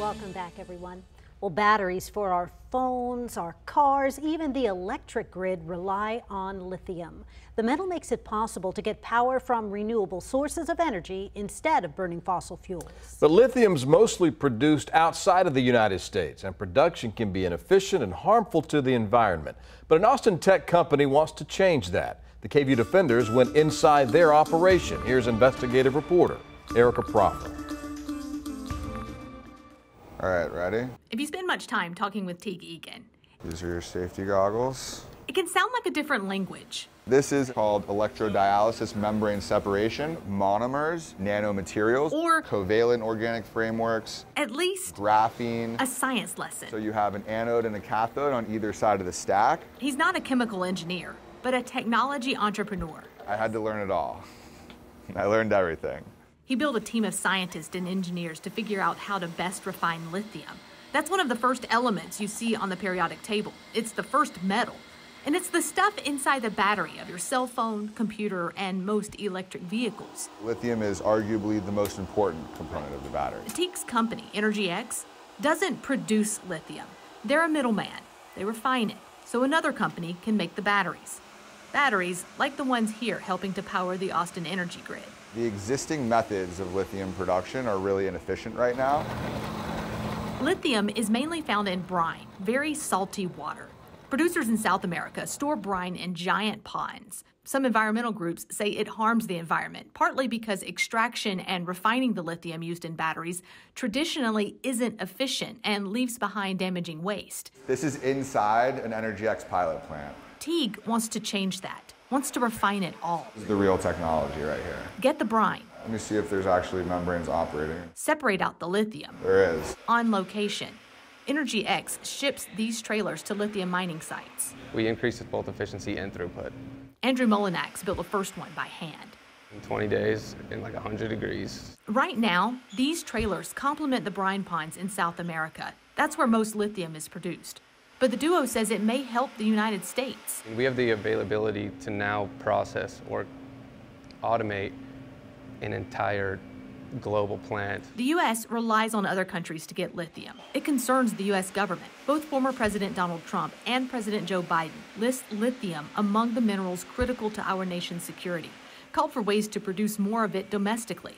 Welcome back, everyone. Well, batteries for our phones, our cars, even the electric grid rely on lithium. The metal makes it possible to get power from renewable sources of energy instead of burning fossil fuels. But lithium's mostly produced outside of the United States, and production can be inefficient and harmful to the environment. But an Austin tech company wants to change that. The KVUE defenders went inside their operation. Here's investigative reporter Erica Proffer. All right, ready? If you spend much time talking with Teague Egan. These are your safety goggles. It can sound like a different language. This is called electrodialysis membrane separation, monomers, nanomaterials, or covalent organic frameworks, at least graphene, a science lesson. So you have an anode and a cathode on either side of the stack. He's not a chemical engineer, but a technology entrepreneur. I had to learn it all. I learned everything. He built a team of scientists and engineers to figure out how to best refine lithium. That's one of the first elements you see on the periodic table. It's the first metal. And it's the stuff inside the battery of your cell phone, computer, and most electric vehicles. Lithium is arguably the most important component of the battery. Teague's company, EnergyX, doesn't produce lithium. They're a middleman. They refine it so another company can make the batteries. Batteries like the ones here helping to power the Austin energy grid. The existing methods of lithium production are really inefficient right now. Lithium is mainly found in brine, very salty water. Producers in South America store brine in giant ponds. Some environmental groups say it harms the environment, partly because extraction and refining the lithium used in batteries traditionally isn't efficient and leaves behind damaging waste. This is inside an EnergyX pilot plant. Teague wants to change that. Wants to refine it all. This is the real technology right here. Get the brine. Let me see if there's actually membranes operating. Separate out the lithium. There is. On location. EnergyX ships these trailers to lithium mining sites. We increased both efficiency and throughput. Andrew Molenakx built the first one by hand. In 20 days, in like 100 degrees. Right now, these trailers complement the brine ponds in South America. That's where most lithium is produced. But the duo says it may help the United States. We have the availability to now process or automate an entire global plant. The U.S. relies on other countries to get lithium. It concerns the U.S. government. Both former President Donald Trump and President Joe Biden list lithium among the minerals critical to our nation's security, called for ways to produce more of it domestically.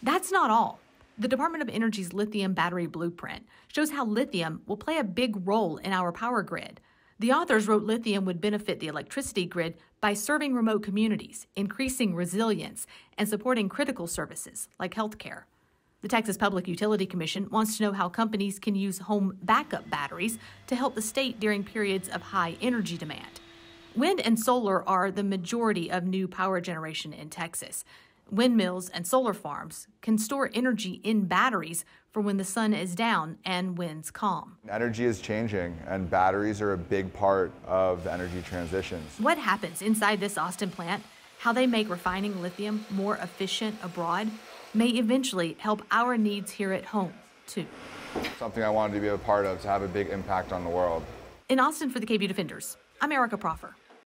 That's not all. The Department of Energy's lithium battery blueprint shows how lithium will play a big role in our power grid. The authors wrote lithium would benefit the electricity grid by serving remote communities, increasing resilience, and supporting critical services like healthcare. The Texas Public Utility Commission wants to know how companies can use home backup batteries to help the state during periods of high energy demand. Wind and solar are the majority of new power generation in Texas. Windmills and solar farms can store energy in batteries for when the sun is down and winds calm. Energy is changing, and batteries are a big part of the energy transitions. What happens inside this Austin plant, how they make refining lithium more efficient abroad, may eventually help our needs here at home, too. Something I wanted to be a part of, to have a big impact on the world. In Austin for the KVUE Defenders, I'm Erica Proffer.